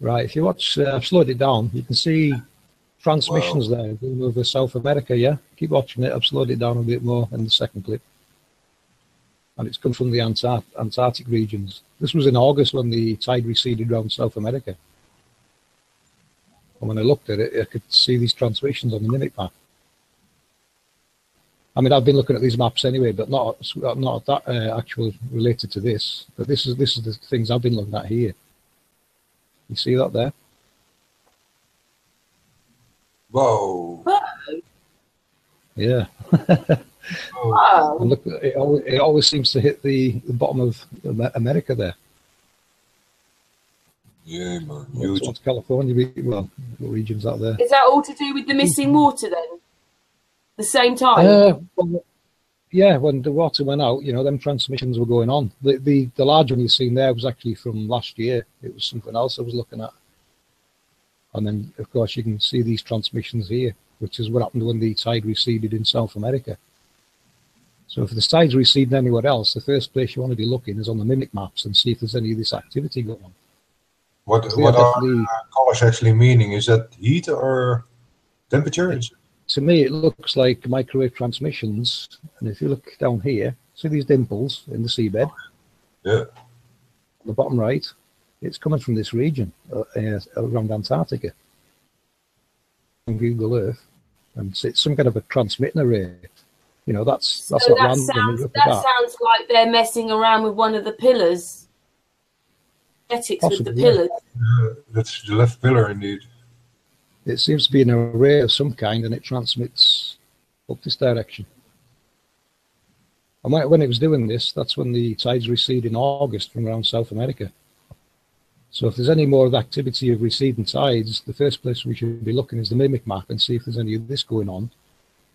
Right, if you watch, I've slowed it down. You can see transmissions there going over South America, yeah? Keep watching it. I've slowed it down a bit more in the second clip. And it's come from the Antarctic regions. This was in August when the tide receded around South America. And when I looked at it, I could see these transmissions on the MIMIC map. I mean, I've been looking at these maps anyway, but not that actual related to this. But this is the things I've been looking at here. You see that there? Whoa! Yeah. Wow. Look, it always seems to hit the bottom of America there. Yeah, man. It's California, well, regions out there. Is that all to do with the missing water then? The same time? Well, yeah, when the water went out, you know, them transmissions were going on. The large one you've seen there was actually from last year. It was something else I was looking at. And then, of course, you can see these transmissions here, which is what happened when the tide receded in South America. So if the tide's receding anywhere else, the first place you want to be looking is on the MIMIC maps and see if there's any of this activity going on. What are colors actually meaning? Is that heat or temperature? To me, it looks like microwave transmissions. And if you look down here, see these dimples in the seabed? Yeah. On the bottom right, it's coming from this region around Antarctica. On Google Earth, and it's some kind of a transmitting array. You know, that's so not that random. That sounds like they're messing around with one of the pillars. Genetics possibly, with the pillars. Yeah. That's the left pillar, indeed. It seems to be an array of some kind, and it transmits up this direction. And when it was doing this, that's when the tides recede in August from around South America. So if there's any more of the activity of receding tides, the first place we should be looking is the MIMIC map and see if there's any of this going on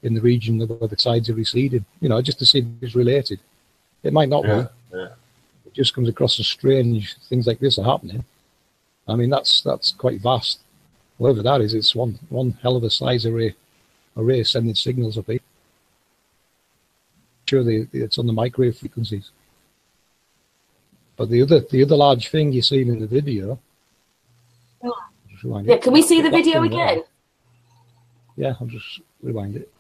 in the region where the tides are receding, you know, just to see if it's related. It might not be. Yeah. It just comes across as strange things like this are happening. I mean, that's quite vast. Whatever that is, it's one hell of a size array sending signals up here. Sure, it's on the microwave frequencies. But the other large thing you're seeing in the video. Yeah, can we see the video again? Yeah, I'll just rewind it.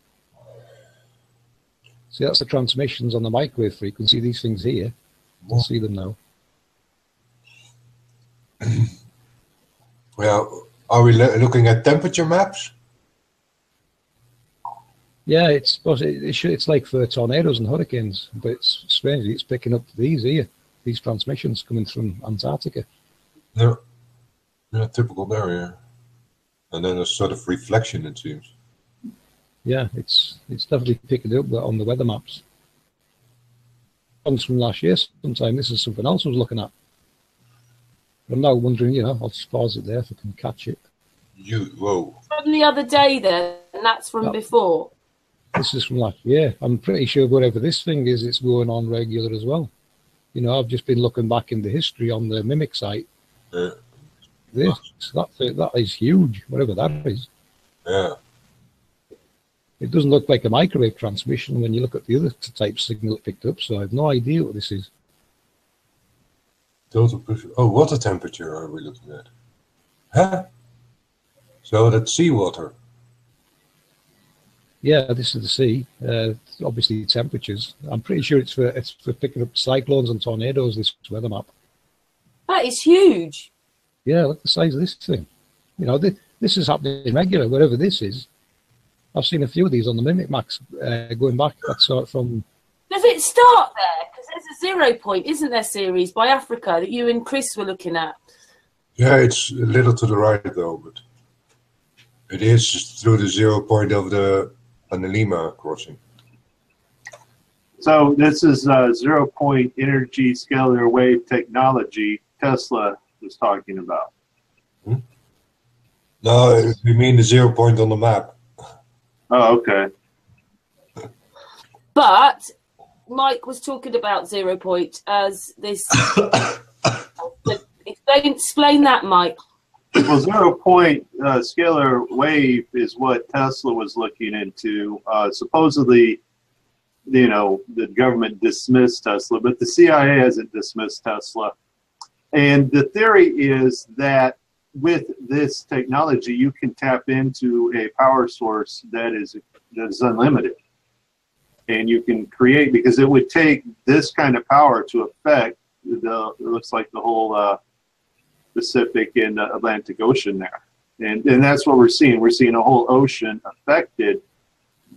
See, that's the transmissions on the microwave frequency. These things here, we'll see them now. Well, are we looking at temperature maps? Yeah, it's like for tornadoes and hurricanes, but it's strangely it's picking up these here, these transmissions coming from Antarctica. They're typical barrier. And then a sort of reflection, it seems. Yeah, it's definitely picking up on the weather maps. Ones from last year sometime. This is something else I was looking at. But I'm now wondering, you know, I'll just pause it there if I can catch it. From the other day then, and that's from before. This is from last year. I'm pretty sure whatever this thing is, it's going on regular as well. You know, I've just been looking back in the history on the MIMIC site. Yeah. That is huge, whatever that is. Yeah. It doesn't look like a microwave transmission when you look at the other type signal it picked up, so I have no idea what this is. Total pressure. Oh, water temperature are we looking at? Huh? So that's seawater. Yeah, this is the sea. Obviously, temperatures. I'm pretty sure it's for picking up cyclones and tornadoes, this weather map. That is huge. Yeah, look at the size of this thing. You know, this is happening regular, wherever this is. I've seen a few of these on the MIMIC Max going back. That's sort of from. Does it start there? Because there's a 0 point, isn't there, series by Africa that you and Chris were looking at? Yeah, it's a little to the right, though, but it is through the 0 point of the Analima crossing. So this is 0 point energy scalar wave technology, Tesla was talking about. Hmm? No, we mean the 0 point on the map. Oh, okay. But Mike was talking about 0 point as this. Explain that, Mike. Well, 0 point scalar wave is what Tesla was looking into. Supposedly, you know, the government dismissed Tesla, but the CIA hasn't dismissed Tesla. And the theory is that with this technology, you can tap into a power source that is unlimited. And you can create, because it would take this kind of power to affect the, it looks like the whole Pacific and Atlantic Ocean there. And that's what we're seeing. We're seeing a whole ocean affected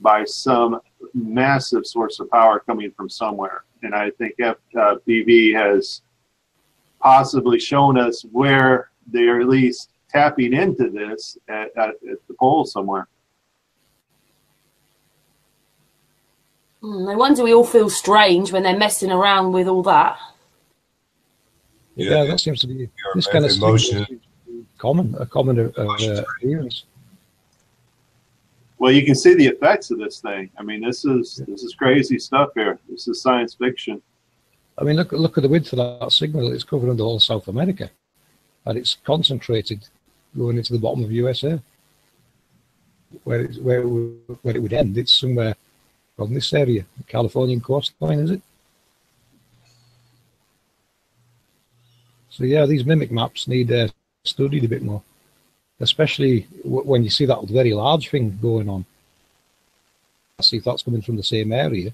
by some massive source of power coming from somewhere. And I think FPV has possibly shown us where they're at least tapping into this at the pole somewhere. No wonder we all feel strange when they're messing around with all that. Yeah, that seems to be this kind of emotion common, a common experience. Well, you can see the effects of this thing. I mean, this is crazy stuff here. This is science fiction. I mean, look at the width of that signal. It's covering the whole South America, and it's concentrated going into the bottom of USA, where it would end. It's somewhere from this area, the Californian coastline, is it? So yeah, these MIMIC maps need studied a bit more, especially when you see that very large thing going on. Let's see if that's coming from the same area.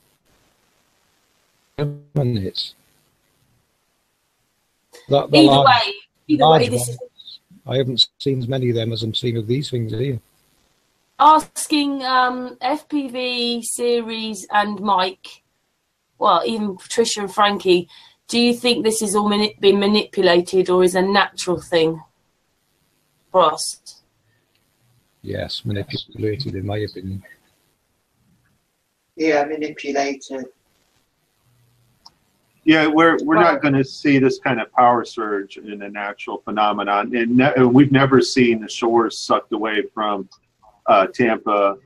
Either way, this is... I haven't seen as many of them as I'm seeing of these things here. Asking FPV, Ceres and Mike, well, even Patricia and Frankie, do you think this is all being manipulated or is a natural thing for us? Yes, manipulated in my opinion. Yeah, manipulated. Yeah, we're not going to see this kind of power surge in a natural phenomenon, and we've never seen the shores sucked away from Tampa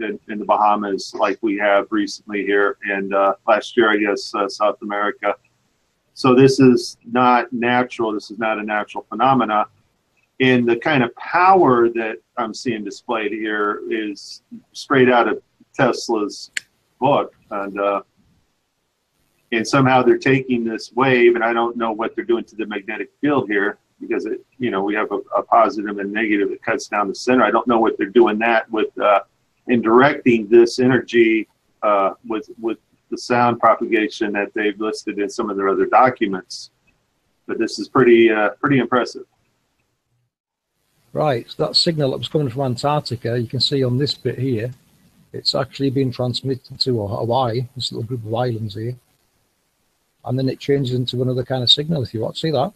in the Bahamas like we have recently here, and last year, I guess, South America. So this is not natural. This is not a natural phenomena, and the kind of power that I'm seeing displayed here is straight out of Tesla's book, and somehow they're taking this wave, and I don't know what they're doing to the magnetic field here, because it, you know, we have a positive and negative that cuts down the center. I don't know what they're doing that with in directing this energy with the sound propagation that they've listed in some of their other documents. But this is pretty pretty impressive. Right, so that signal that was coming from Antarctica, you can see on this bit here, it's actually been transmitted to Hawaii, this little group of islands here. And then it changes into another kind of signal. If you want to see that,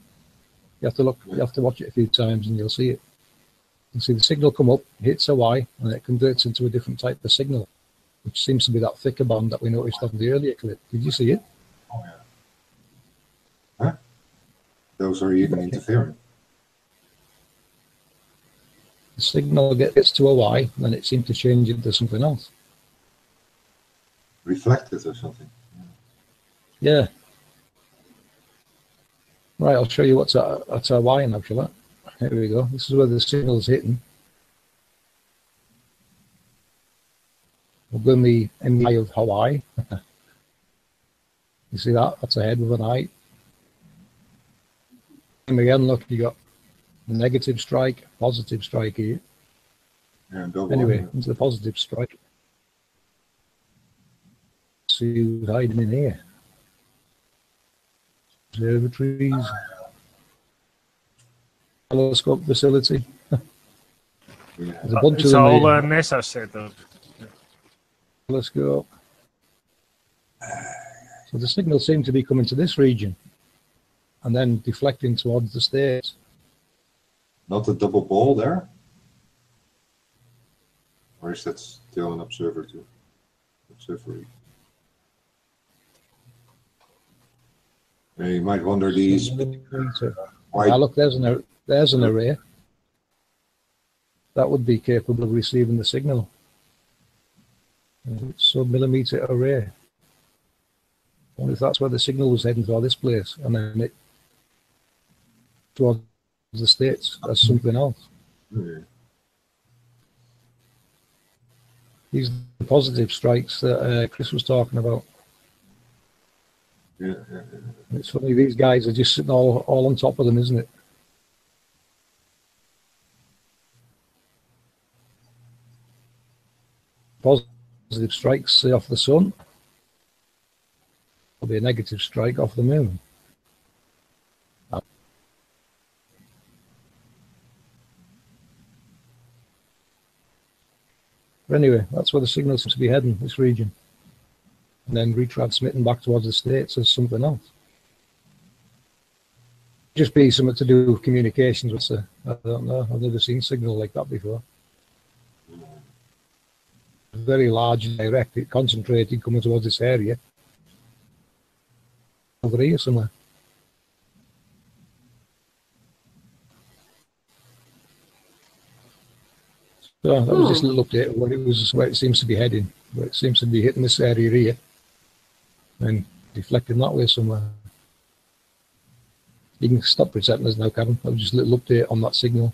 you have to look, you have to watch it a few times and you'll see it. You see the signal come up, hits Hawaii, and it converts into a different type of signal, which seems to be that thicker band that we noticed on the earlier clip. Did you see it? Oh, yeah. Huh? Those are even interfering. The signal gets to Hawaii, and then it seems to change into something else. Reflected or something. Yeah. Right, I'll show you what's at Hawaii now, shall I? Here we go. This is where the signal's hitting. We're going to be in the eye of Hawaii. You see that? That's a head with an eye. And again, look, you got the negative strike, positive strike here. Yeah, anyway, into the positive strike. See who's hiding in here. Observatories, telescope facility. There's a bunch of them. It's all NASA set up. Telescope. So the signal seemed to be coming to this region and then deflecting towards the States. Not a double ball there? Or is that still an observatory? You might wonder these. Ah, look, there's an array that would be capable of receiving the signal. It's a sub-millimeter array. I wonder if that's where the signal was heading for this place, and then it towards the States as something else. These are the positive strikes that Chris was talking about. It's funny, these guys are just sitting all on top of them, isn't it? positive strikes, say, off the sun. There'll be a negative strike off the moon. But anyway, that's where the signal seems to be heading, this region. And then retransmitting back towards the States as something else. Just be something to do with communications. With the, I don't know, I've never seen signal like that before. Very large and direct, it concentrated coming towards this area. Over here somewhere. So that was just a little update of what it was, where it seems to be heading, where it seems to be hitting this area here and deflecting that way somewhere. You can stop pretending there's no cabin. That was just a little update on that signal.